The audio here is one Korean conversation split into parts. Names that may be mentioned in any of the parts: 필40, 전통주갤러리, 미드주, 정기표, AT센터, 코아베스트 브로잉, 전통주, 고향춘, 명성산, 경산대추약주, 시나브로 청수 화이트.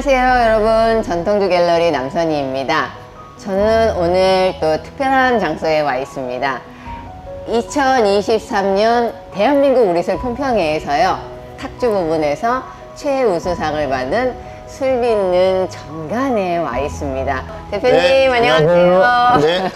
안녕하세요 여러분, 전통주갤러리 남선희입니다. 저는 오늘 또 특별한 장소에 와 있습니다. 2023년 대한민국 우리술 품평회에서요, 탁주 부분에서 최우수상을 받은 술 빚는 정간에 와 있습니다. 대표님, 네, 안녕하세요. 네,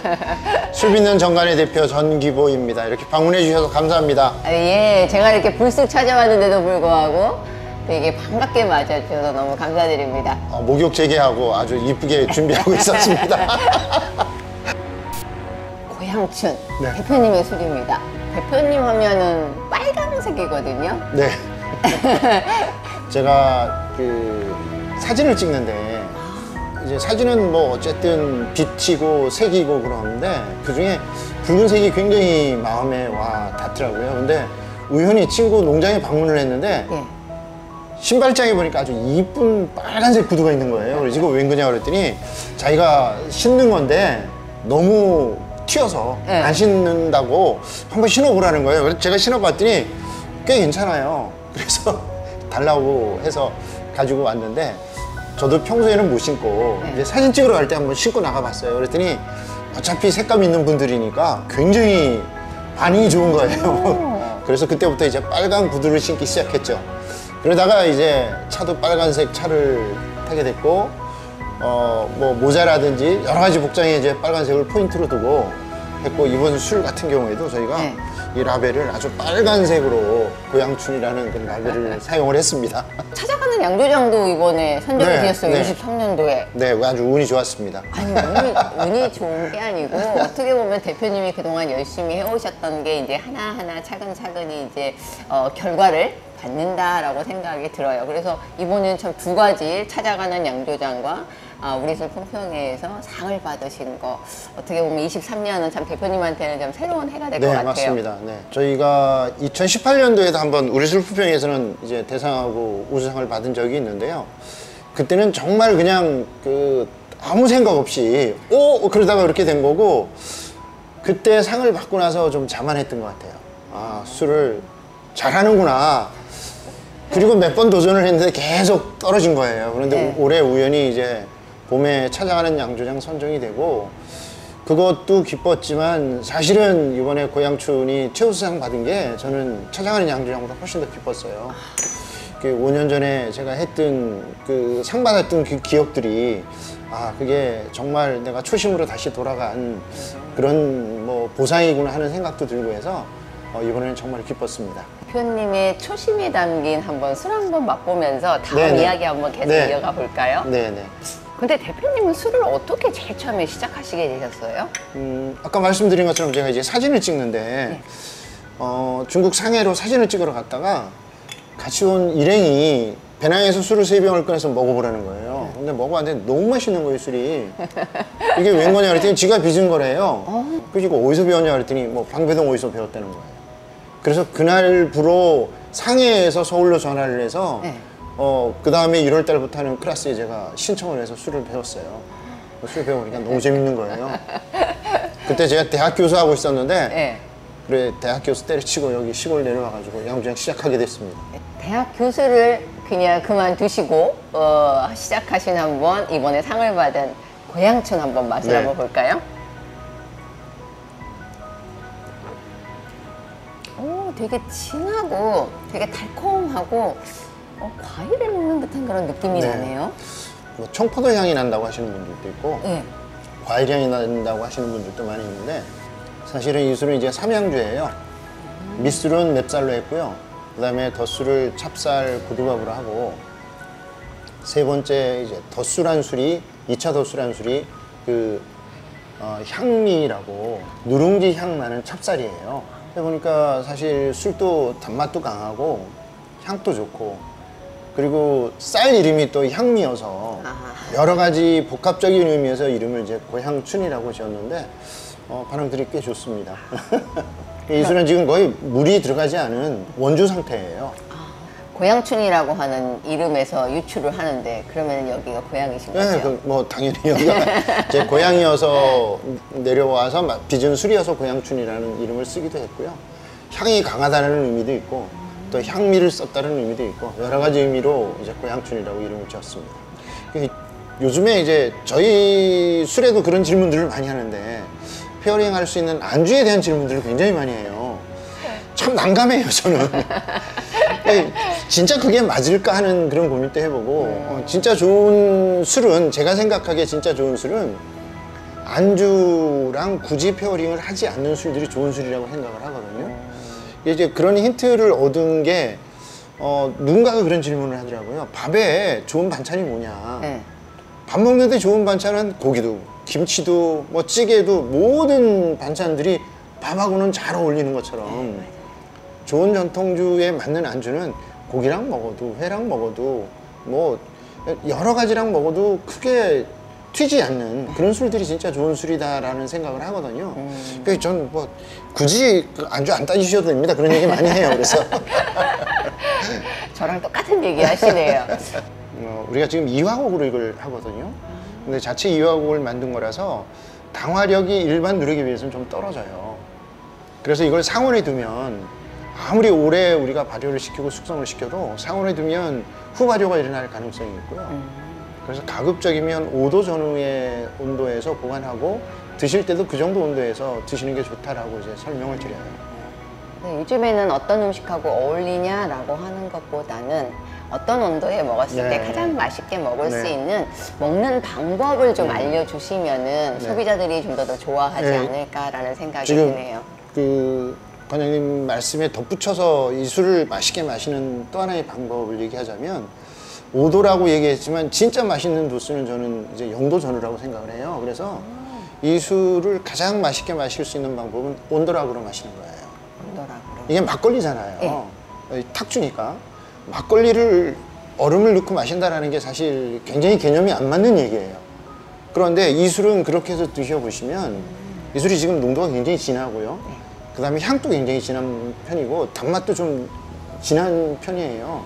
술 빚는 정간의 대표 전기보입니다. 이렇게 방문해 주셔서 감사합니다. 아, 예, 제가 이렇게 불쑥 찾아왔는데도 불구하고 되게 반갑게 맞아주셔서 너무 감사드립니다. 목욕 재개하고 아주 이쁘게 준비하고 있었습니다. 고향춘, 네. 대표님의 술입니다. 대표님 하면은 빨강색이거든요. 네. 제가 그 사진을 찍는데, 이제 사진은 뭐 어쨌든 빛이고 색이고 그러는데 그중에 붉은색이 굉장히 마음에 와 닿더라고요. 근데 우연히 친구 농장에 방문을 했는데, 예. 신발장에 보니까 아주 이쁜 빨간색 구두가 있는 거예요. 그래서 이거 웬 거냐 그랬더니 자기가 신는 건데 너무 튀어서, 예. 안 신는다고 한번 신어보라는 거예요. 그래서 제가 신어봤더니 꽤 괜찮아요. 그래서 달라고 해서 가지고 왔는데, 저도 평소에는 못 신고, 네. 이제 사진 찍으러 갈 때 한번 신고 나가봤어요. 그랬더니 어차피 색감 있는 분들이니까 굉장히 반응이 좋은 거예요. 그래서 그때부터 이제 빨간 구두를 신기 시작했죠. 그러다가 이제 차도 빨간색 차를 타게 됐고, 뭐 모자라든지 여러 가지 복장에 이제 빨간색을 포인트로 두고 했고, 이번 술 같은 경우에도 저희가, 네. 이 라벨을 아주 빨간색으로 고향춘이라는 그 라벨을 사용을 했습니다. 찾아가는 양조장도 이번에 선정이, 네, 되었어요. 네. 23년도에. 네, 아주 운이 좋았습니다. 아니, 운이 좋은 게 아니고 어떻게 보면 대표님이 그동안 열심히 해오셨던 게 이제 하나하나 차근차근히 이제 결과를 받는다라고 생각이 들어요. 그래서 이번에는 참 두 가지, 찾아가는 양조장과 우리술 품평회에서 상을 받으신 거, 어떻게 보면 23년은 참 대표님한테는 좀 새로운 해가 될 것, 네, 같아요. 맞습니다. 네, 저희가 2018년도에도 한번 우리술 품평회에서는 이제 대상하고 우수상을 받은 적이 있는데요. 그때는 정말 그냥 그 아무 생각 없이 그러다가 이렇게 된 거고, 그때 상을 받고 나서 좀 자만했던 것 같아요. 아, 술을 잘하는구나. 그리고 몇 번 도전을 했는데 계속 떨어진 거예요. 그런데, 네. 올해 우연히 이제 봄에 찾아가는 양조장 선정이 되고, 그것도 기뻤지만 사실은 이번에 고향춘이 최우수상 받은 게 저는 찾아가는 양조장보다 훨씬 더 기뻤어요. 5년 전에 제가 했던 그 상 받았던 그 기억들이, 아, 그게 정말 내가 초심으로 다시 돌아간 그런 뭐 보상이구나 하는 생각도 들고 해서 이번에는 정말 기뻤습니다. 대표님의 초심이 담긴 한번 술 한번 맛보면서 다음, 네네. 이야기 한번 계속, 네. 이어가 볼까요? 네네. 근데 대표님은 술을 어떻게 제일 처음에 시작하시게 되셨어요? 아까 말씀드린 것처럼 제가 이제 사진을 찍는데, 네. 중국 상해로 사진을 찍으러 갔다가 같이 온 일행이 배낭에서 술을 3병을 꺼내서 먹어보라는 거예요. 근데 먹어봤는데 너무 맛있는 거예요, 술이. 이게 웬 거냐 그랬더니 지가 빚은 거래요. 그래서 이거 어디서 배웠냐 그랬더니 뭐 방배동 어디서 배웠다는 거예요. 그래서 그날부로 상해에서 서울로 전화를 해서, 네. 그 다음에 1월 달부터 하는 클래스에 제가 신청을 해서 술을 배웠어요. 술을 배우니까 너무 재밌는 거예요. 그때 제가 대학 교수하고 있었는데, 네. 그래, 대학 교수 때려치고 여기 시골 내려와가지고 양조장 시작하게 됐습니다. 대학 교수를 그냥 그만두시고 시작하신 한번 이번에 상을 받은 고향춘 한번 맛을, 네. 한번 볼까요? 오, 되게 진하고 되게 달콤하고 과일을 먹는 듯한 그런 느낌이, 네. 나네요. 뭐 청포도 향이 난다고 하시는 분들도 있고, 네. 과일 향이 난다고 하시는 분들도 많이 있는데, 사실은 이 술은 이제 삼양주예요. 밑술은 맵쌀로 했고요. 그 다음에 덧술을 찹쌀 고두밥으로 하고, 세 번째 이제 덧술한 술이 2차 덧술한 술이 그 향미라고 누룽지 향 나는 찹쌀이에요. 보니까 사실 술도 단맛도 강하고 향도 좋고, 그리고 쌀 이름이 또 향미여서 여러 가지 복합적인 의미에서 이름을 이제 고향춘이라고 지었는데 반응들이 꽤 좋습니다. 이 술은 지금 거의 물이 들어가지 않은 원주 상태예요. 고향춘이라고 하는 이름에서 유추를 하는데, 그러면 여기가 고향이신 거죠? 네, 뭐 당연히 여기가 제 고향이어서 내려와서 빚은 술이어서 고향춘이라는 이름을 쓰기도 했고요. 향이 강하다는 의미도 있고, 또 향미를 썼다는 의미도 있고, 여러 가지 의미로 이제 고향춘이라고 이름을 지었습니다. 요즘에 이제 저희 술에도 그런 질문들을 많이 하는데 페어링 할 수 있는 안주에 대한 질문들을 굉장히 많이 해요. 참 난감해요, 저는. 진짜 그게 맞을까 하는 그런 고민도 해보고 진짜 좋은 술은, 제가 생각하기에 진짜 좋은 술은 안주랑 굳이 페어링을 하지 않는 술들이 좋은 술이라고 생각을 하거든요. 이제 그런 힌트를 얻은 게 누군가가 그런 질문을 하더라고요. 밥에 좋은 반찬이 뭐냐. 밥 먹는데 좋은 반찬은 고기도, 김치도, 뭐 찌개도, 모든 반찬들이 밥하고는 잘 어울리는 것처럼 좋은 전통주에 맞는 안주는 고기랑 먹어도, 회랑 먹어도, 뭐 여러 가지랑 먹어도 크게 튀지 않는 그런 술들이 진짜 좋은 술이다라는 생각을 하거든요. 그래서 전 뭐 굳이 안주 안 따지셔도 됩니다, 그런 얘기 많이 해요. 그래서 저랑 똑같은 얘기 하시네요. 우리가 지금 이화곡으로 이걸 하거든요. 근데 자체 이화곡을 만든 거라서 당화력이 일반 누룩에 비해서는 좀 떨어져요. 그래서 이걸 상온에 두면, 아무리 오래 우리가 발효를 시키고 숙성을 시켜도 상온에 두면 후발효가 일어날 가능성이 있고요. 그래서 가급적이면 5도 전후의 온도에서 보관하고 드실 때도 그 정도 온도에서 드시는 게 좋다라고 이제 설명을 드려요. 요즘에는 어떤 음식하고 어울리냐라고 하는 것보다는 어떤 온도에 먹었을 때 가장 맛있게 먹을 수 있는 먹는 방법을 좀 알려주시면은 소비자들이 좀 더 좋아하지 않을까라는 생각이 드네요. 그 관장님 말씀에 덧붙여서 이 술을 맛있게 마시는 또 하나의 방법을 얘기하자면, 5도라고 얘기했지만 진짜 맛있는 도수는 저는 이제 0도 전후라고 생각을 해요. 그래서 이 술을 가장 맛있게 마실 수 있는 방법은 온도락으로 마시는 거예요. 온도락으로. 이게 막걸리잖아요. 탁주니까. 막걸리를 얼음을 넣고 마신다는 게 사실 굉장히 개념이 안 맞는 얘기예요. 그런데 이 술은 그렇게 해서 드셔보시면, 이 술이 지금 농도가 굉장히 진하고요. 그 다음에 향도 굉장히 진한 편이고 단맛도 좀 진한 편이에요.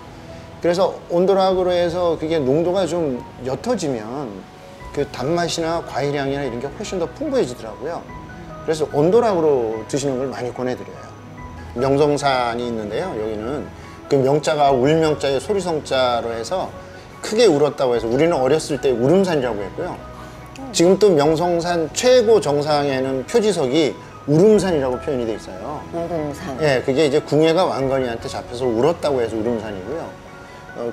그래서 온도락으로 해서 그게 농도가 좀 옅어지면 그 단맛이나 과일향이나 이런 게 훨씬 더 풍부해지더라고요. 그래서 온도락으로 드시는 걸 많이 권해드려요. 명성산이 있는데요, 여기는 그 명자가 울명자의 소리성자로 해서 크게 울었다고 해서, 우리는 어렸을 때 울음산이라고 했고요. 지금 또 명성산 최고 정상에는 표지석이 울음산이라고 표현이 돼 있어요. 울음산. 예, 그게 이제 궁예가 왕건이한테 잡혀서 울었다고 해서 울음산이고요.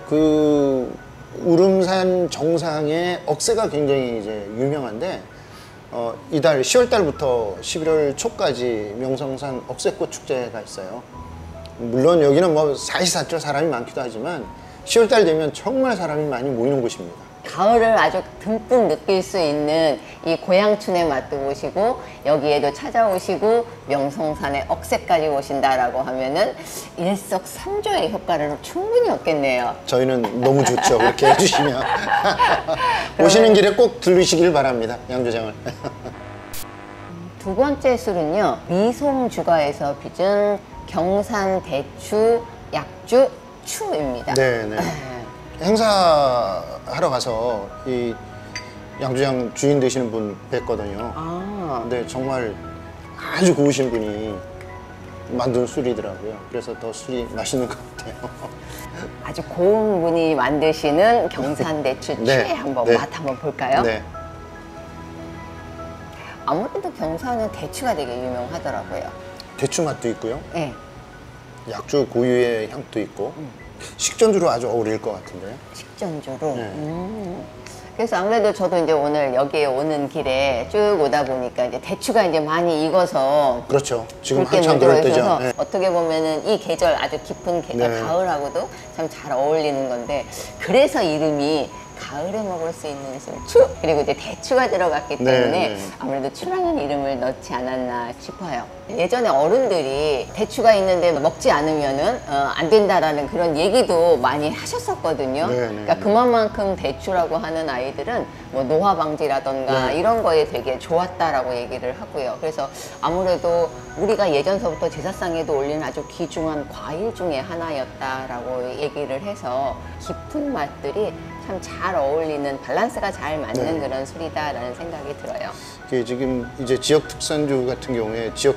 그 울음산 정상의 억새가 굉장히 이제 유명한데, 이달 10월 달부터 11월 초까지 명성산 억새꽃 축제가 있어요. 물론 여기는 뭐 24시간 사람이 많기도 하지만 10월 달 되면 정말 사람이 많이 모이는 곳입니다. 가을을 아주 듬뿍 느낄 수 있는 이 고향춘의 맛도 보시고 여기에도 찾아오시고 명성산의 억새까지 오신다라고 하면은 일석삼조의 효과를 충분히 얻겠네요. 저희는 너무 좋죠, 그렇게 해주시면. 오시는 길에 꼭 들르시길 바랍니다, 양조장을. 두 번째 술은요, 미송주가에서 빚은 경산대추약주 추입니다. 네네. 행사하러 가서 이 양조장 주인 되시는 분 뵀거든요. 근데 정말 아주 고우신 분이 만든 술이더라고요. 그래서 더 술이 맛있는 것 같아요. 아주 고운 분이 만드시는 경산대추 추에 한번 맛 한번 볼까요? 네. 아무래도 경산은 대추가 되게 유명하더라고요. 대추 맛도 있고요. 네. 약주 고유의 향도 있고. 식전주로 아주 어울릴 것 같은데요? 식전주로? 네. 그래서 아무래도 저도 이제 오늘 여기에 오는 길에 쭉 오다 보니까 이제 대추가 이제 많이 익어서. 그렇죠. 지금 한참 그럴 때죠. 네. 어떻게 보면은 이 계절 아주 깊은 계절, 가을하고도 참 잘 어울리는 건데, 그래서 이름이 가을에 먹을 수 있는 술, 추! 그리고 이제 대추가 들어갔기 때문에 아무래도 추라는 이름을 넣지 않았나 싶어요. 예전에 어른들이 대추가 있는데 먹지 않으면은 안 된다라는 그런 얘기도 많이 하셨었거든요. 그러니까 그만큼 대추라고 하는 아이들은 뭐 노화 방지라던가 이런 거에 되게 좋았다라고 얘기를 하고요. 그래서 아무래도 우리가 예전서부터 제사상에도 올리는 아주 귀중한 과일 중에 하나였다라고 얘기를 해서, 깊은 맛들이 참 잘 어울리는, 밸런스가 잘 맞는 그런 술이다라는 생각이 들어요. 지금 이제 지역 특산주 같은 경우에 지역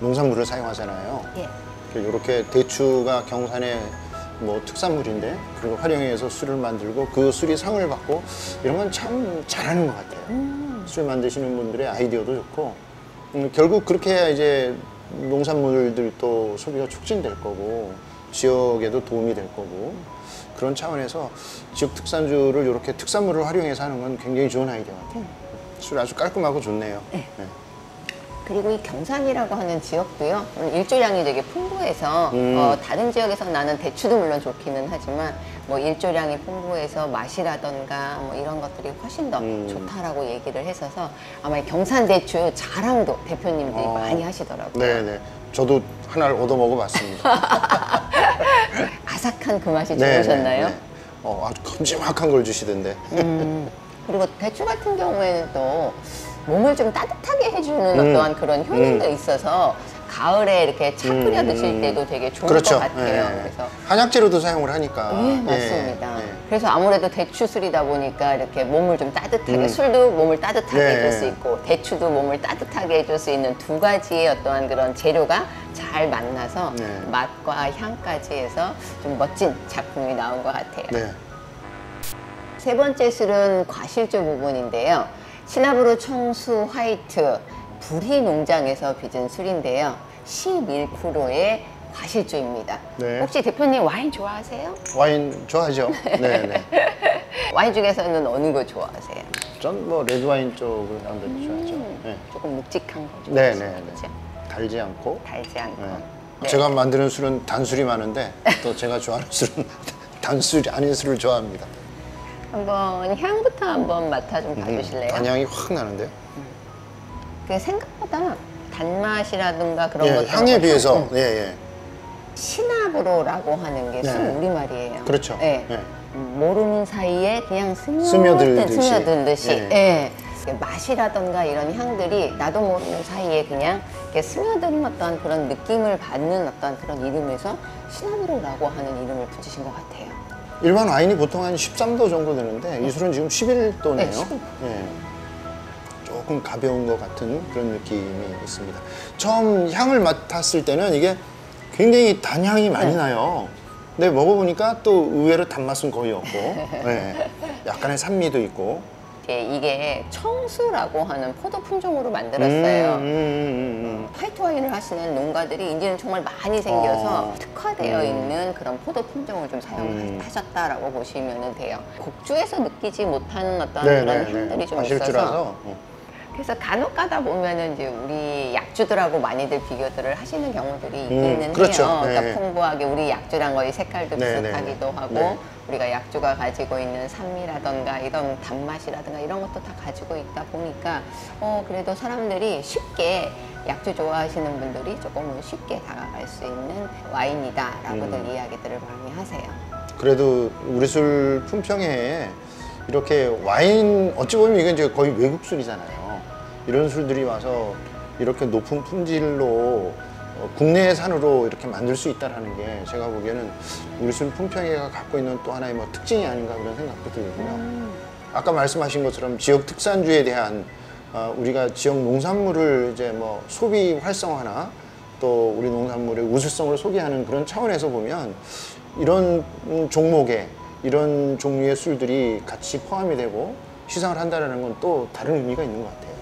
농산물을 사용하잖아요. 이렇게 대추가 경산의 뭐 특산물인데 그걸 활용해서 술을 만들고 그 술이 상을 받고 이런 건 참 잘하는 것 같아요. 술 만드시는 분들의 아이디어도 좋고 결국 그렇게 해야 이제 농산물들도 소비가 촉진될 거고 지역에도 도움이 될 거고 그런 차원에서 지역 특산주를 이렇게 특산물을 활용해서 하는 건 굉장히 좋은 아이디어 같아요. 술 아주 깔끔하고 좋네요. 네. 네. 그리고 이 경산이라고 하는 지역도요, 일조량이 되게 풍부해서 다른 지역에서 나는 대추도 물론 좋기는 하지만 뭐 일조량이 풍부해서 맛이라던가 뭐 이런 것들이 훨씬 더 좋다라고 얘기를 했어서 아마 경산대추 자랑도 대표님들이 많이 하시더라고요. 네네. 저도 하나를 얻어 먹어봤습니다. 아삭한 그 맛이 좋으셨나요? 네네. 아주 큼지막한 걸 주시던데. 그리고 대추 같은 경우에는 또 몸을 좀 따뜻하게 해주는 어떠한 그런 효능도 있어서 가을에 이렇게 차 끓여 드실 때도 되게 좋은 그렇죠. 것 같아요. 예. 그래서 한약재로도 사용을 하니까. 예, 맞습니다. 예. 그래서 아무래도 대추술이다 보니까 이렇게 몸을 좀 따뜻하게, 술도 몸을 따뜻하게 해줄 수 있고 대추도 몸을 따뜻하게 해줄 수 있는 두 가지의 어떠한 그런 재료가 잘 만나서 맛과 향까지 해서 좀 멋진 작품이 나온 것 같아요. 네. 세 번째 술은 과실주 부분인데요. 시나브로 청수 화이트 부리 농장에서 빚은 술인데요. 11%의 과실주입니다. 네. 혹시 대표님 와인 좋아하세요? 와인 좋아하죠. 네네. 와인 중에서는 어느 거 좋아하세요? 전 뭐 레드와인 쪽을 아무래도 좋아하죠. 네. 조금 묵직한 거 좋아하시는 거죠? 달지 않고. 달지 않고. 네. 네. 제가 만드는 술은 단술이 많은데 또 제가 좋아하는 술은 단술이 아닌 술을 좋아합니다. 한번 향부터 한번 맡아 좀 봐주실래요? 단향이 확 나는데요? 그 생각보다 단맛이라든가 그런 것들 향에 비해서 시나브로라고 하는 게 우리말이에요. 그렇죠. 예. 예. 모르는 사이에 그냥 스며들듯이 맛이라든가 이런 향들이 나도 모르는 사이에 그냥 이렇게 스며드는 어떤 그런 느낌을 받는 어떤 그런 이름에서 시나브로라고 하는 이름을 붙이신 것 같아요. 일반 와인이 보통 한 13도 정도 되는데 이 술은 지금 11도네요. 네, 11도. 예. 조금 가벼운 것 같은 그런 느낌이 있습니다. 처음 향을 맡았을 때는 이게 굉장히 단향이 많이 나요. 근데 먹어보니까 또 의외로 단맛은 거의 없고 예. 약간의 산미도 있고 이게 청수라고 하는 포도 품종으로 만들었어요. 화이트 와인을 하시는 농가들이 이제는 정말 많이 생겨서 특화되어 있는 그런 포도 품종을 좀 사용하셨다라고 보시면 돼요. 곡주에서 느끼지 못하는 어떤 그런 향들이 좀 있어서 그래서 간혹 가다 보면은 이제 우리 약주들하고 많이들 비교들을 하시는 경우들이 있기는 그렇죠. 해요. 그러니까 풍부하게 우리 약주랑 거의 색깔도 비슷하기도 하고 우리가 약주가 가지고 있는 산미라던가 이런 단맛이라던가 이런 것도 다 가지고 있다 보니까 그래도 사람들이 쉽게 약주 좋아하시는 분들이 조금은 쉽게 다가갈 수 있는 와인이다 라고들 이야기들을 많이 하세요. 그래도 우리 술 품평회에 이렇게 와인 어찌 보면 이건 이제 거의 외국 술이잖아요. 이런 술들이 와서 이렇게 높은 품질로 국내의 산으로 이렇게 만들 수 있다는 게 제가 보기에는 우리 술 품평회가 갖고 있는 또 하나의 뭐 특징이 아닌가 그런 생각도 들고요. 아까 말씀하신 것처럼 지역 특산주에 대한 우리가 지역 농산물을 이제 뭐 소비 활성화나 또 우리 농산물의 우수성을 소개하는 그런 차원에서 보면 이런 종목에 이런 종류의 술들이 같이 포함이 되고 시상을 한다는 건 또 다른 의미가 있는 것 같아요.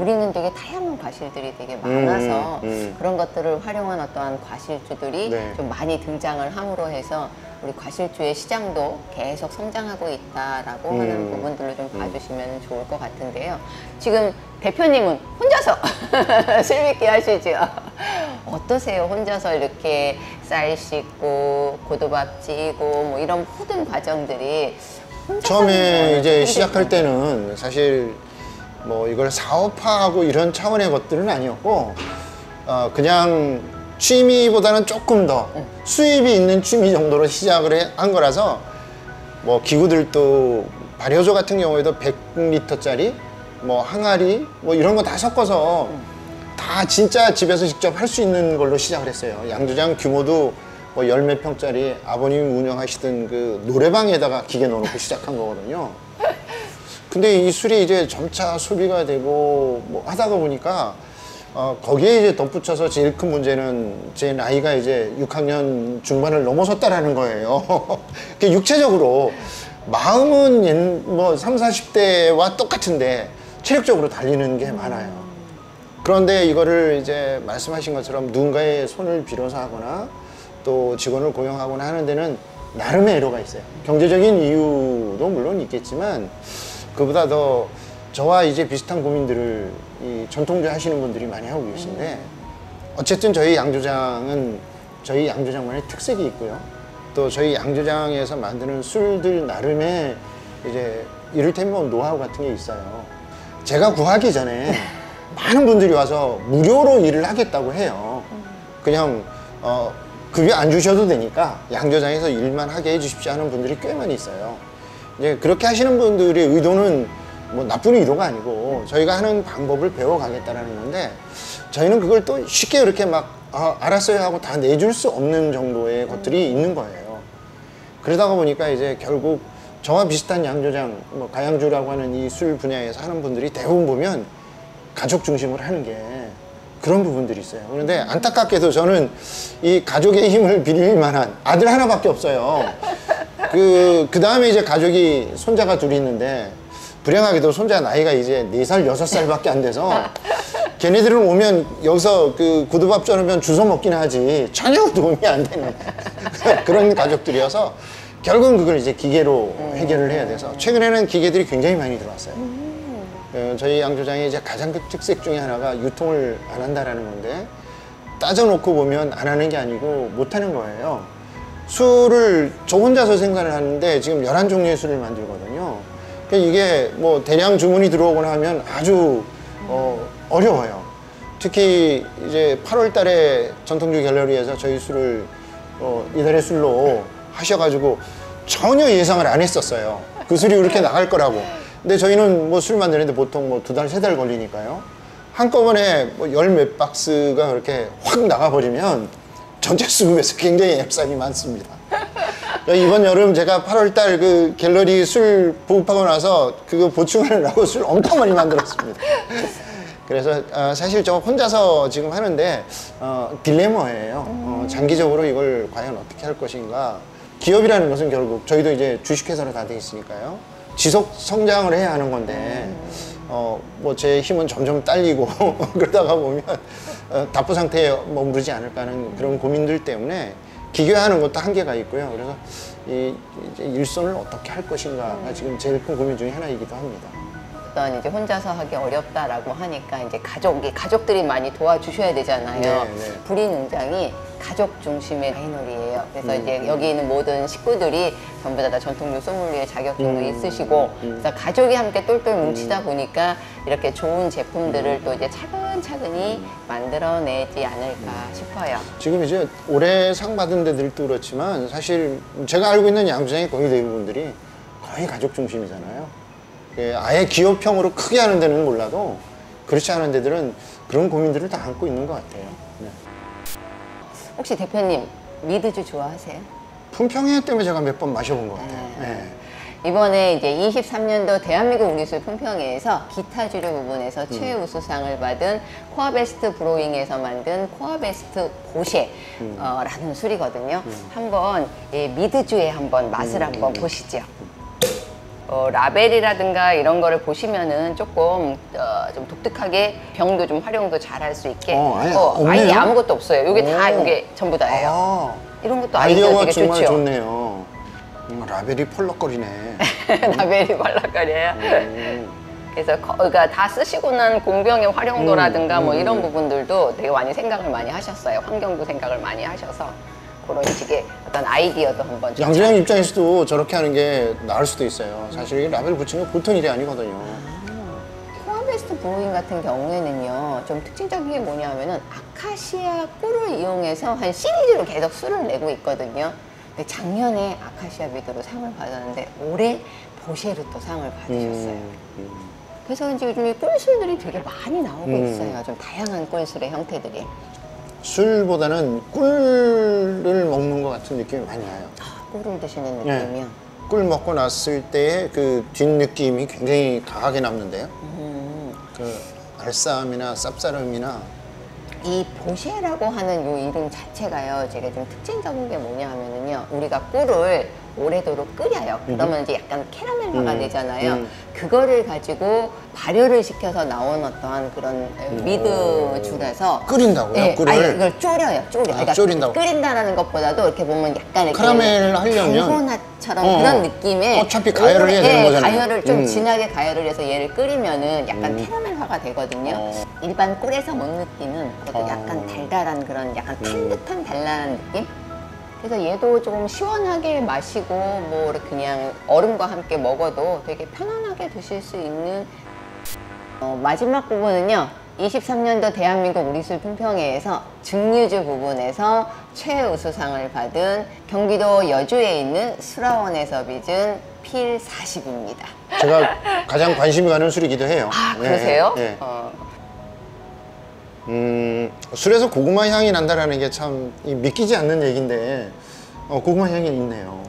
우리는 되게 다양한 과실들이 되게 많아서 그런 것들을 활용한 어떠한 과실주들이 좀 많이 등장을 함으로 해서 우리 과실주의 시장도 계속 성장하고 있다라고 하는 부분들로 좀 봐주시면 좋을 것 같은데요. 지금 대표님은 혼자서 실비끼 하시죠. 어떠세요? 혼자서 이렇게 쌀 씻고 고도밥 찌고 뭐 이런 모든 과정들이 혼자 처음에 이제 시작할 때는 사실 뭐 이걸 사업화하고 이런 차원의 것들은 아니었고 그냥 취미보다는 조금 더 수입이 있는 취미 정도로 시작을 한 거라서 뭐 기구들도 발효조 같은 경우에도 100리터짜리 뭐 항아리 뭐 이런 거 다 섞어서 다 진짜 집에서 직접 할 수 있는 걸로 시작을 했어요. 양조장 규모도 뭐 10몇 평짜리 아버님 운영하시던 그 노래방에다가 기계 넣어놓고 시작한 거거든요. 근데 이 술이 이제 점차 소비가 되고 뭐 하다가 보니까 거기에 이제 덧붙여서 제일 큰 문제는 제 나이가 이제 6학년 중반을 넘어섰다라는 거예요. 육체적으로 마음은 뭐 30, 40대와 똑같은데 체력적으로 달리는 게 많아요. 그런데 이거를 이제 말씀하신 것처럼 누군가의 손을 빌어서 하거나 또 직원을 고용하거나 하는 데는 나름의 애로가 있어요. 경제적인 이유도 물론 있겠지만 그보다 더 저와 이제 비슷한 고민들을 이 전통주 하시는 분들이 많이 하고 계신데, 어쨌든 저희 양조장은 저희 양조장만의 특색이 있고요. 또 저희 양조장에서 만드는 술들 나름의 이제 이를테면 뭐 노하우 같은 게 있어요. 제가 구하기 전에 많은 분들이 와서 무료로 일을 하겠다고 해요. 그냥 급여 안 주셔도 되니까 양조장에서 일만 하게 해주십시오 하는 분들이 꽤 많이 있어요. 이제 그렇게 하시는 분들의 의도는 뭐 나쁜 의도가 아니고 저희가 하는 방법을 배워가겠다라는 건데, 저희는 그걸 또 쉽게 이렇게 막 알았어요 하고 다 내줄 수 없는 정도의 것들이 있는 거예요. 그러다가 보니까 이제 결국 저와 비슷한 양조장, 뭐 가양주라고 하는 이 술 분야에서 하는 분들이 대부분 보면 가족 중심으로 하는 게 그런 부분들이 있어요. 그런데 안타깝게도 저는 이 가족의 힘을 빌릴 만한 아들 하나밖에 없어요. 그 다음에 이제 가족이 손자가 둘이 있는데, 불행하게도 손자 나이가 이제 4살, 6살밖에 안 돼서 걔네들은 오면 여기서 그 고두밥 쪄놓으면 주워 먹긴 하지 전혀 도움이 안 되는 그런 가족들이어서 결국은 그걸 이제 기계로 해결을 해야 돼서 최근에는 기계들이 굉장히 많이 들어왔어요. 저희 양조장의 이제 가장 큰 특색 중에 하나가 유통을 안 한다라는 건데, 따져놓고 보면 안 하는 게 아니고 못 하는 거예요. 술을 저 혼자서 생산을 하는데 지금 11종류의 술을 만들거든요. 이게 뭐 대량 주문이 들어오거나 하면 아주 어려워요. 특히 이제 8월 달에 전통주 갤러리에서 저희 술을 이달의 술로 하셔가지고 전혀 예상을 안 했었어요. 그 술이 이렇게 나갈 거라고. 근데 저희는 뭐 술 만드는데 보통 뭐 2달, 3달 걸리니까요. 한꺼번에 뭐 10몇 박스가 그렇게 확 나가버리면 전체 수급에서 굉장히 앱상이 많습니다. 이번 여름 제가 8월달 그 갤러리 술 보급하고 나서 그거 보충하느라고 술 엄청 많이 만들었습니다. 그래서 사실 저 혼자서 지금 하는데 딜레마예요. 장기적으로 이걸 과연 어떻게 할 것인가. 기업이라는 것은 결국 저희도 이제 주식회사로 다 돼 있으니까요. 지속 성장을 해야 하는 건데 뭐 제 힘은 점점 딸리고 그러다가 보면 답보 상태에 머무르지 않을까 하는 그런 고민들 때문에 기교하는 것도 한계가 있고요. 그래서 이 일손을 어떻게 할 것인가가 지금 제일 큰 고민 중에 하나이기도 합니다. 일단 이제 혼자서 하기 어렵다라고 하니까 이제 가족들이 많이 도와주셔야 되잖아요. 네. 불이 농장이 가족 중심의 다이너리예요. 그래서 이제 여기 있는 모든 식구들이 전부 다 전통주 소믈리에 자격증도 있으시고, 그래서 가족이 함께 똘똘 뭉치다 보니까 이렇게 좋은 제품들을 또 이제 차근차근히 만들어내지 않을까 싶어요. 지금 이제 올해 상 받은 데들도 그렇지만 사실 제가 알고 있는 양조장의 거의 대부분들이 거의 가족 중심이잖아요. 예, 아예 기업형으로 크게 하는 데는 몰라도 그렇지 않은 데들은 그런 고민들을 다 안고 있는 것 같아요. 네. 혹시 대표님, 미드주 좋아하세요? 품평회 때문에 제가 몇 번 마셔본 것 같아요. 네. 이번에 이제 23년도 대한민국 우리술 품평회에서 기타 주류 부분에서 최우수상을 받은 코아베스트 브로잉에서 만든 코아베스트 보쉐라는 술이거든요. 한번 미드주에 한번 맛을 한번 보시죠. 라벨이라든가 이런 거를 보시면은 조금 좀 독특하게 병도 좀 활용도 잘할 수 있게 아이디 아무것도 없어요. 이게 다 이게 전부 다예요. 이런 것도 아이디어가 되게 정말 좋죠. 좋네요. 라벨이 펄럭거리네. 라벨이 펄럭거려요. 그래서 그러니까 다 쓰시고 난 공병의 활용도라든가 뭐 이런 부분들도 되게 많이 생각을 많이 하셨어요. 환경도 생각을 많이 하셔서. 그런 식의 어떤 아이디어도 한번 양조장 입장에서도 저렇게 하는 게 나을 수도 있어요. 사실 이게 라벨 붙이는 게 보통 일이 아니거든요. 코아베스트 브로잉 같은 경우에는요, 좀 특징적인 게 뭐냐면은 아카시아 꿀을 이용해서 한 시리즈로 계속 술을 내고 있거든요. 근데 작년에 아카시아 미드로 상을 받았는데 올해 보쉐로 또 상을 받으셨어요. 그래서 이제 요즘에 꿀술들이 되게 많이 나오고 있어요. 좀 다양한 꿀술의 형태들이. 술보다는 꿀을 먹는 것 같은 느낌이 많이 나요. 꿀을 드시는 느낌이요? 네. 꿀 먹고 났을 때의 그 뒷느낌이 굉장히 강하게 남는데요. 그 알싸함이나 쌉싸름이나 이 보쉐라고 하는 요 이름 자체가요, 제가 좀 특징적인 게 뭐냐 하면은요, 우리가 꿀을 오래도록 끓여요. 그러면 이제 약간 캐러멜화가 되잖아요. 그거를 가지고 발효를 시켜서 나온 어떠한 그런 미드주라서. 끓인다고요? 네, 꿀을? 아니, 이걸 졸여요. 졸여. 그러니까 졸인다고? 끓인다라는 것보다도 이렇게 보면 약간 이렇게 카라멜을 하려면 단고나처럼 그런 느낌의, 어차피 가열을 해야 되는 거잖아요. 가열을 좀 진하게 가열을 해서 얘를 끓이면은 약간 캐러멜화가 되거든요. 일반 꿀에서 못 느끼는 약간 달달한 그런 약간 탄 듯한 달달한 느낌? 그래서 얘도 조금 시원하게 마시고 뭐 그냥 얼음과 함께 먹어도 되게 편안하게 드실 수 있는. 마지막 부분은요, 23년도 대한민국 우리술 품평회에서 증류주 부분에서 최우수상을 받은 경기도 여주에 있는 수라원에서 빚은 필 40입니다. 제가 가장 관심이 가는 술이기도 해요. 아, 그러세요? 네, 네. 술에서 고구마 향이 난다라는 게 참 믿기지 않는 얘기인데 고구마 향이 있네요.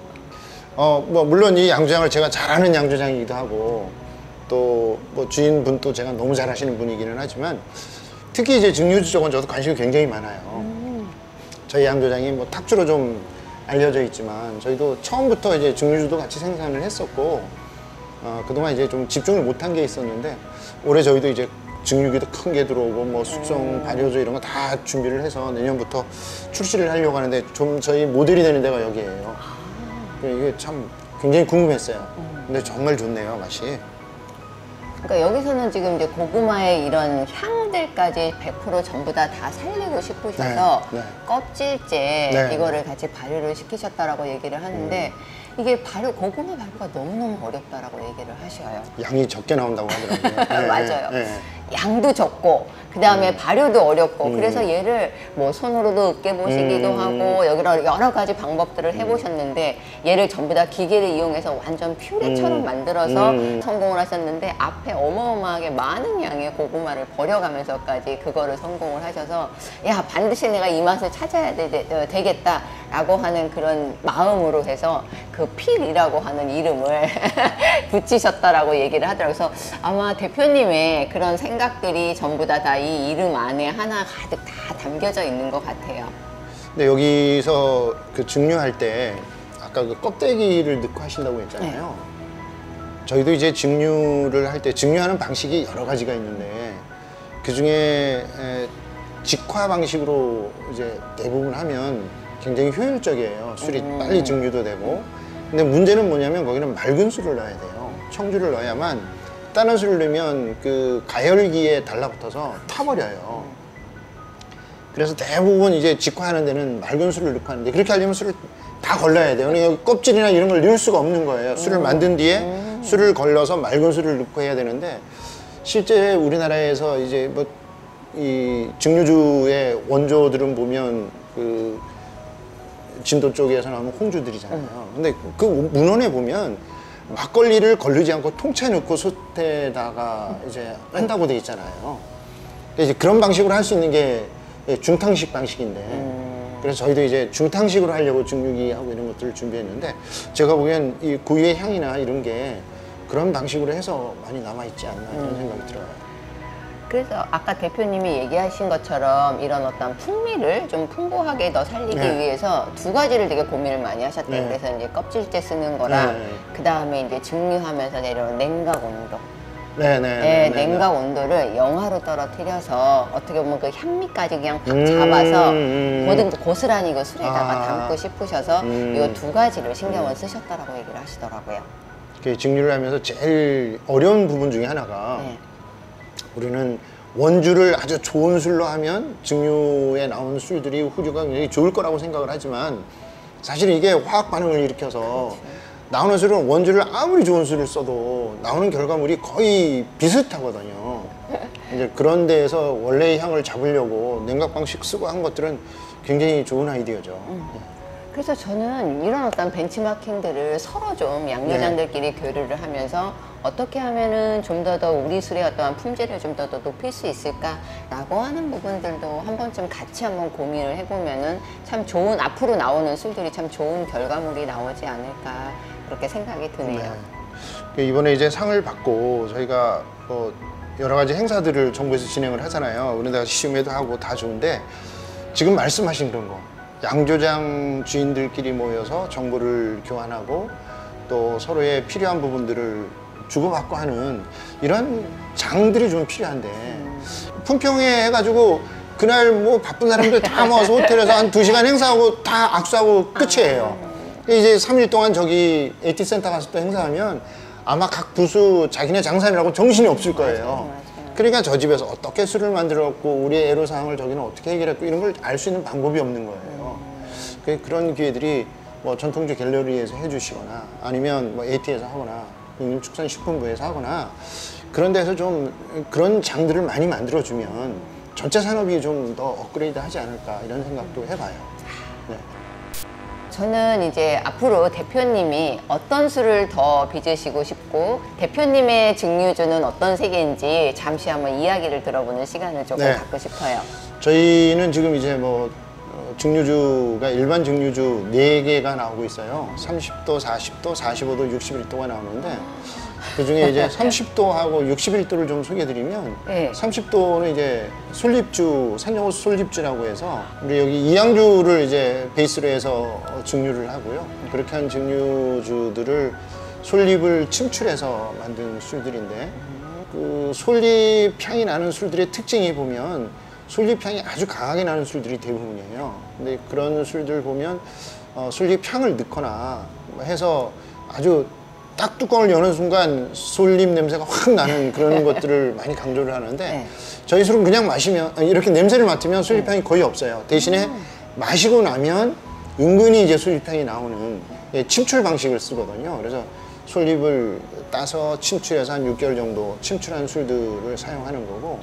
뭐 물론 이 양조장을 제가 잘 아는 양조장이기도 하고 또 뭐 주인분도 제가 너무 잘 아시는 분이기는 하지만 특히 이제 증류주 쪽은 저도 관심이 굉장히 많아요. 저희 양조장이 뭐 탁주로 좀 알려져 있지만 저희도 처음부터 이제 증류주도 같이 생산을 했었고 그동안 이제 좀 집중을 못한 게 있었는데 올해 저희도 이제 증류기도 큰 게 들어오고 뭐 숙성, 발효주 이런 거 다 준비를 해서 내년부터 출시를 하려고 하는데 좀 저희 모델이 되는 데가 여기예요. 이게 참 굉장히 궁금했어요. 근데 정말 좋네요, 맛이. 그러니까 여기서는 지금 이제 고구마의 이런 향들까지 100% 전부 다 살리고 싶으셔서 네, 네. 껍질째 네. 이거를 같이 발효를 시키셨다라고 얘기를 하는데 이게 고구마 발효가 너무너무 어렵다라고 얘기를 하셔요. 양이 적게 나온다고 하더라고요. 네, 맞아요. 네, 네. 양도 적고 그 다음에 발효도 어렵고 그래서 얘를 뭐 손으로도 으깨보시기도 하고 여러 가지 방법들을 해보셨는데 얘를 전부 다 기계를 이용해서 완전 퓨레처럼 만들어서 성공을 하셨는데 앞에 어마어마하게 많은 양의 고구마를 버려가면서까지 그거를 성공을 하셔서 야 반드시 내가 이 맛을 찾아야 되겠다 라고 하는 그런 마음으로 해서 그 필이라고 하는 이름을 붙이셨다라고 얘기를 하더라고요. 그래서 아마 대표님의 그런 생각들이 전부 다 이 이름 안에 하나 가득 다 담겨져 있는 것 같아요. 근데 여기서 그 증류할 때 아까 그 껍데기를 넣고 하신다고 했잖아요. 네. 저희도 이제 증류를 할 때 증류하는 방식이 여러 가지가 있는데 그 중에 직화 방식으로 이제 대부분 하면 굉장히 효율적이에요. 술이 빨리 증류도 되고. 근데 문제는 뭐냐면 거기는 맑은 술을 넣어야 돼요. 청주를 넣어야만 다른 술을 넣으면 그 가열기에 달라붙어서 타버려요. 그래서 대부분 이제 직화하는 데는 맑은 술을 넣고 하는데 그렇게 하려면 술을 다 걸러야 돼요. 그러니까 껍질이나 이런 걸 넣을 수가 없는 거예요. 술을 만든 뒤에 술을 걸러서 맑은 술을 넣고 해야 되는데 실제 우리나라에서 이제 뭐 이 증류주의 원조들은 보면 그 진도 쪽에서 나오는 홍주들이잖아요. 근데 그 문헌에 보면 막걸리를 걸르지 않고 통째 넣고 솥에다가 이제 한다고 돼 있잖아요. 근데 이제 그런 방식으로 할 수 있는 게 중탕식 방식인데 그래서 저희도 이제 중탕식으로 하려고 증류기하고 이런 것들을 준비했는데 제가 보기엔 이 고유의 향이나 이런 게 그런 방식으로 해서 많이 남아있지 않나 이런 생각이 들어요. 그래서 아까 대표님이 얘기하신 것처럼 이런 어떤 풍미를 좀 풍부하게 더 살리기 네. 위해서 두 가지를 되게 고민을 많이 하셨대요. 네. 그래서 이제 껍질째 쓰는 거랑 네. 그 다음에 이제 증류하면서 내려온 냉각 온도. 네네. 네, 네, 네, 냉각 네. 온도를 영하로 떨어뜨려서 어떻게 보면 그 향미까지 그냥 팍 잡아서 모든 고스란히 그 술에다가 담고 싶으셔서 이 두 가지를 신경을 쓰셨다라고 얘기를 하시더라고요. 그 증류를 하면서 제일 어려운 부분 중에 하나가. 네. 우리는 원주를 아주 좋은 술로 하면 증류에 나온 술들이 후주가 굉장히 좋을 거라고 생각을 하지만 사실 이게 화학 반응을 일으켜서 그치. 나오는 술은 원주를 아무리 좋은 술을 써도 나오는 결과물이 거의 비슷하거든요. 이제 그런 데에서 원래의 향을 잡으려고 냉각 방식 쓰고 한 것들은 굉장히 좋은 아이디어죠. 그래서 저는 이런 어떤 벤치마킹들을 서로 좀 양조장들끼리 네. 교류를 하면서 어떻게 하면은 좀 더 우리 술의 어떠한 품질을 좀 더 높일 수 있을까라고 하는 부분들도 한 번쯤 같이 한번 고민을 해보면은 참 좋은 앞으로 나오는 술들이 참 좋은 결과물이 나오지 않을까 그렇게 생각이 드네요. 네. 이번에 이제 상을 받고 저희가 여러 가지 행사들을 정부에서 진행을 하잖아요. 은혜다 시음회도 하고 다 좋은데 지금 말씀하신 그런 거 양조장 주인들끼리 모여서 정보를 교환하고 또 서로의 필요한 부분들을 주고받고 하는 이런 장들이 좀 필요한데 품평회 해가지고 그날 뭐 바쁜 사람들 다 모아서 호텔에서 한 2시간 행사하고 다 악수하고 끝이에요. 이제 3일 동안 저기 AT센터 가서 또 행사하면 아마 각 부수 자기네 장사라고 정신이 없을 거예요. 맞아요. 그러니까 저 집에서 어떻게 술을 만들었고 우리의 애로사항을 저기는 어떻게 해결했고 이런 걸 알 수 있는 방법이 없는 거예요. 그런 기회들이 뭐 전통주 갤러리에서 해주시거나 아니면 뭐 AT에서 하거나 국민축산식품부에서 하거나 그런 데서 좀 그런 장들을 많이 만들어주면 전체 산업이 좀 더 업그레이드 하지 않을까 이런 생각도 해봐요. 네. 저는 이제 앞으로 대표님이 어떤 술을 더 빚으시고 싶고 대표님의 증류주는 어떤 세계인지 잠시 한번 이야기를 들어보는 시간을 조금 갖고 싶어요. 저희는 지금 이제 뭐 증류주가 일반 증류주 4개가 나오고 있어요. 30도, 40도, 45도, 61도가 나오는데 그중에 이제 30도하고 61도를 좀 소개해드리면 30도는 이제 솔잎주, 산영호 솔잎주라고 해서 우리 여기 이양주를 이제 베이스로 해서 증류를 하고요. 그렇게 한 증류주들을 솔잎을 침출해서 만든 술들인데 그 솔잎 향이 나는 술들의 특징이 보면 솔잎향이 아주 강하게 나는 술들이 대부분이에요. 근데 그런 술들 보면 솔잎향을 넣거나 해서 아주 딱 뚜껑을 여는 순간 솔잎 냄새가 확 나는 그런 것들을 많이 강조를 하는데 저희 술은 그냥 마시면 이렇게 냄새를 맡으면 솔잎향이 거의 없어요. 대신에 마시고 나면 은근히 이제 솔잎향이 나오는 침출 방식을 쓰거든요. 그래서 솔잎을 따서 침출해서 한 6개월 정도 침출한 술들을 사용하는 거고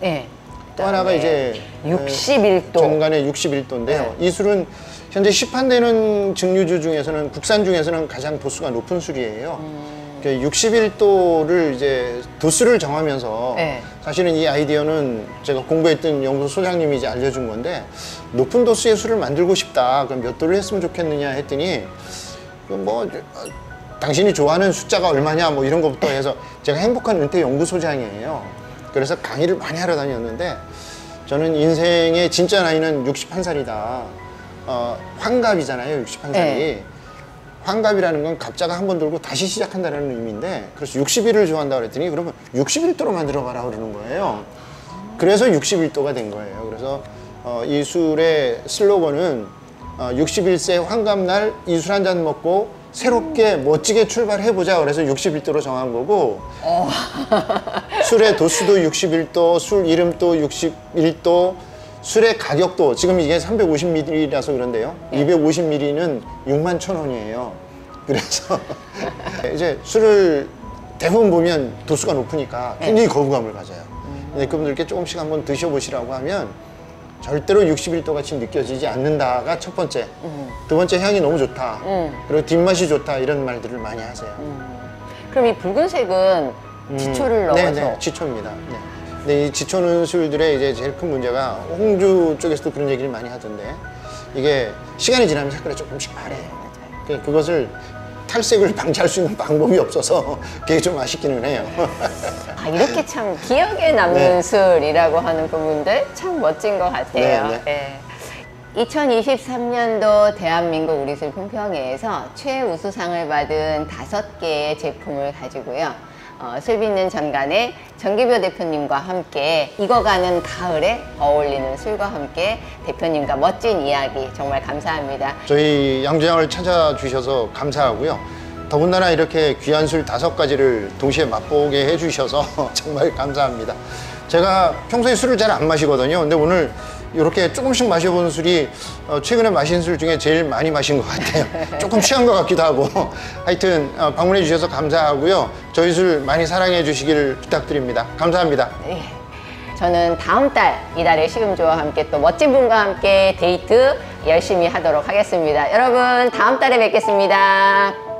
또 하나가 이제 61도 정간의 61도인데요. 이 술은 현재 시판되는 증류주 중에서는 국산 중에서는 가장 도수가 높은 술이에요. 61도를 이제 도수를 정하면서 사실은 이 아이디어는 제가 공부했던 연구소 소장님이 이제 알려준 건데 높은 도수의 술을 만들고 싶다. 그럼 몇 도를 했으면 좋겠느냐 했더니 뭐 당신이 좋아하는 숫자가 얼마냐 뭐 이런 것부터 해서 제가 행복한 은퇴 연구소장이에요. 그래서 강의를 많이 하러 다녔는데 저는 인생의 진짜 나이는 61살이다. 환갑이잖아요, 61살이. 환갑이라는 건 갑자가 한 번 돌고 다시 시작한다는 의미인데 그래서 60일을 좋아한다고 그랬더니 그러면 61도로 만들어봐라 그러는 거예요. 그래서 61도가 된 거예요. 그래서 이 술의 슬로건은 61세 환갑날 이 술 한 잔 먹고 새롭게 멋지게 출발해보자 그래서 61도로 정한 거고 술의 도수도 61도, 술 이름도 61도, 술의 가격도 지금 이게 350ml라서 그런데요 250ml는 61,000원이에요 그래서 이제 술을 대부분 보면 도수가 높으니까 굉장히 거부감을 가져요. 근데 그분들께 조금씩 한번 드셔보시라고 하면 절대로 61도 같이 느껴지지 않는다가 첫 번째, 두 번째 향이 너무 좋다, 그리고 뒷맛이 좋다 이런 말들을 많이 하세요. 그럼 이 붉은색은 지초를 넣어서? 네, 지초입니다. 네. 근데 이 지초는 술들의 이제 제일 큰 문제가 홍주 쪽에서도 그런 얘기를 많이 하던데 이게 시간이 지나면 색깔이 조금씩 바래요. 그것을 탈색을 방지할 수 있는 방법이 없어서 그게 좀 아쉽기는 해요. 아, 이렇게 참 기억에 남는 술이라고 하는 부분들 참 멋진 것 같아요. 2023년도 대한민국 우리술 품평회에서 최우수상을 받은 5개의 제품을 가지고요. 술 빚는 전간에 정기표 대표님과 함께 익어가는 가을에 어울리는 술과 함께 대표님과 멋진 이야기 정말 감사합니다. 저희 양조장을 찾아주셔서 감사하고요. 더군다나 이렇게 귀한 술 5가지를 동시에 맛보게 해주셔서 정말 감사합니다. 제가 평소에 술을 잘 안 마시거든요. 근데 오늘 이렇게 조금씩 마셔본 술이 최근에 마신 술 중에 제일 많이 마신 것 같아요. 조금 취한 것 같기도 하고 하여튼 방문해 주셔서 감사하고요. 저희 술 많이 사랑해 주시길 부탁드립니다. 감사합니다. 네. 저는 다음 달 이달의 시음주와 함께 또 멋진 분과 함께 데이트 열심히 하도록 하겠습니다. 여러분 다음 달에 뵙겠습니다.